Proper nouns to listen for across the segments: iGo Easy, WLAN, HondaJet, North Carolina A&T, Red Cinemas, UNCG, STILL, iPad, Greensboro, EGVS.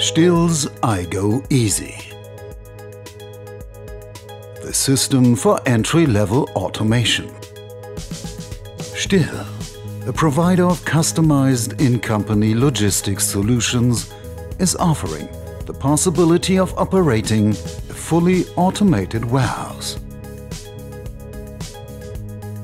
STILL's iGo Easy, the system for entry-level automation. STILL, a provider of customized in-company logistics solutions, is offering the possibility of operating a fully automated warehouse.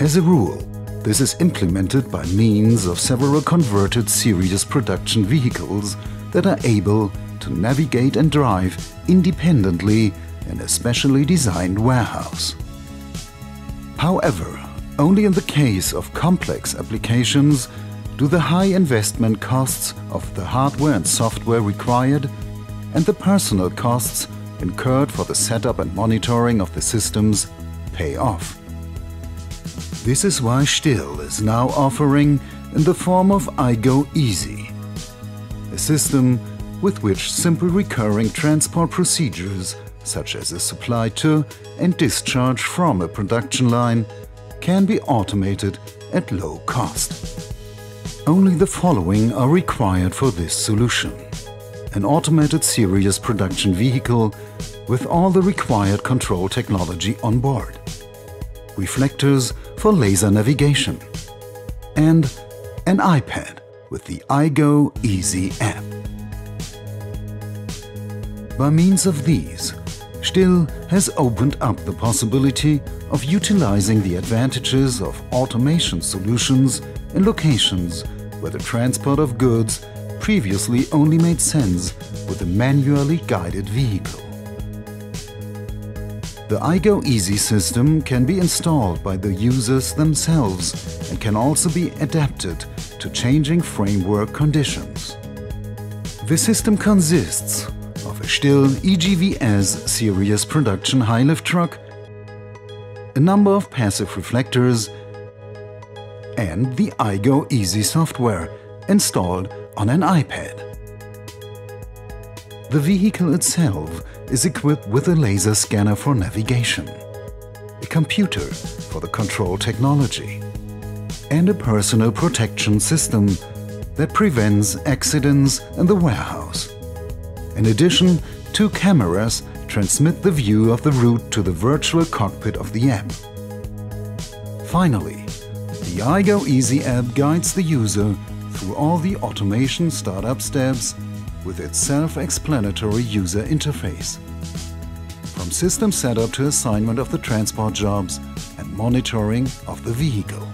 As a rule, this is implemented by means of several converted series production vehicles that are able to navigate and drive independently in a specially designed warehouse. However, only in the case of complex applications do the high investment costs of the hardware and software required and the personal costs incurred for the setup and monitoring of the systems pay off. This is why STILL is now offering, in the form of iGo Easy, a system with which simple recurring transport procedures such as a supply to and discharge from a production line can be automated at low cost. Only the following are required for this solution: an automated series production vehicle with all the required control technology on board, reflectors for laser navigation, and an iPad with the iGo Easy app. By means of these, STILL has opened up the possibility of utilizing the advantages of automation solutions in locations where the transport of goods previously only made sense with a manually guided vehicle. The iGo Easy system can be installed by the users themselves and can also be adapted to changing framework conditions. The system consists of a STILL EGVS series production high-lift truck, a number of passive reflectors, and the iGo Easy software installed on an iPad. The vehicle itself is equipped with a laser scanner for navigation, a computer for the control technology, and a personal protection system that prevents accidents in the warehouse. In addition, two cameras transmit the view of the route to the virtual cockpit of the app. Finally, the iGo Easy app guides the user through all the automation startup steps with its self-explanatory user interface. From system setup to assignment of the transport jobs and monitoring of the vehicle.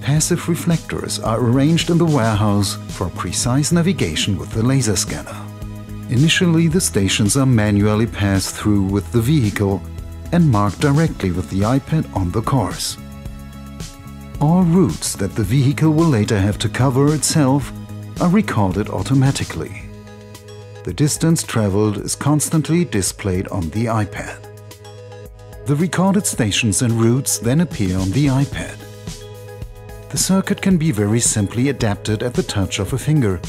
Passive reflectors are arranged in the warehouse for precise navigation with the laser scanner. Initially, the stations are manually passed through with the vehicle and marked directly with the iPad on the course. All routes that the vehicle will later have to cover itself are recorded automatically. The distance traveled is constantly displayed on the iPad. The recorded stations and routes then appear on the iPad. The circuit can be very simply adapted at the touch of a finger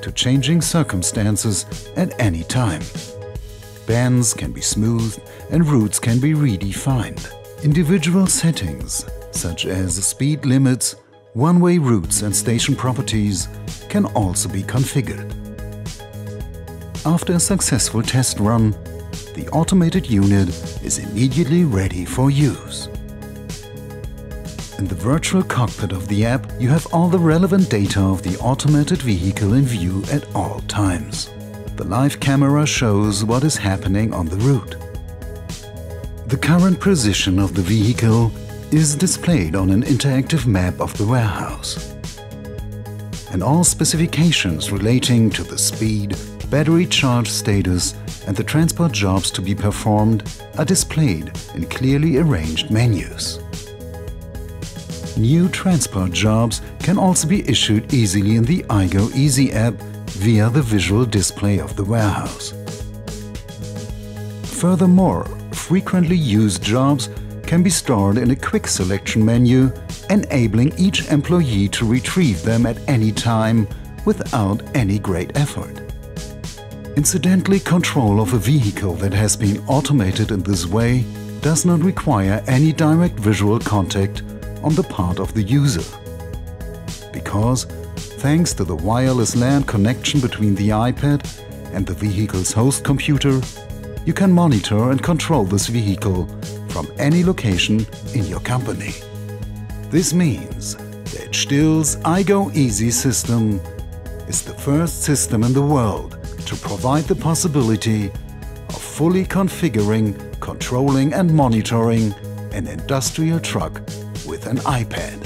to changing circumstances at any time. Bands can be smoothed and routes can be redefined. Individual settings, such as speed limits, one-way routes and station properties, can also be configured. After a successful test run, the automated unit is immediately ready for use. In the virtual cockpit of the app, you have all the relevant data of the automated vehicle in view at all times. The live camera shows what is happening on the route. The current position of the vehicle is displayed on an interactive map of the warehouse. And all specifications relating to the speed, battery charge status, and the transport jobs to be performed are displayed in clearly arranged menus. New transport jobs can also be issued easily in the iGo Easy app via the visual display of the warehouse. Furthermore, frequently used jobs can be stored in a quick selection menu, enabling each employee to retrieve them at any time without any great effort. Incidentally, control of a vehicle that has been automated in this way does not require any direct visual contact on the part of the user, because thanks to the wireless LAN connection between the iPad and the vehicle's host computer, you can monitor and control this vehicle from any location in your company. This means that STILL's iGo Easy system is the first system in the world to provide the possibility of fully configuring, controlling and monitoring an industrial truck with an iPad.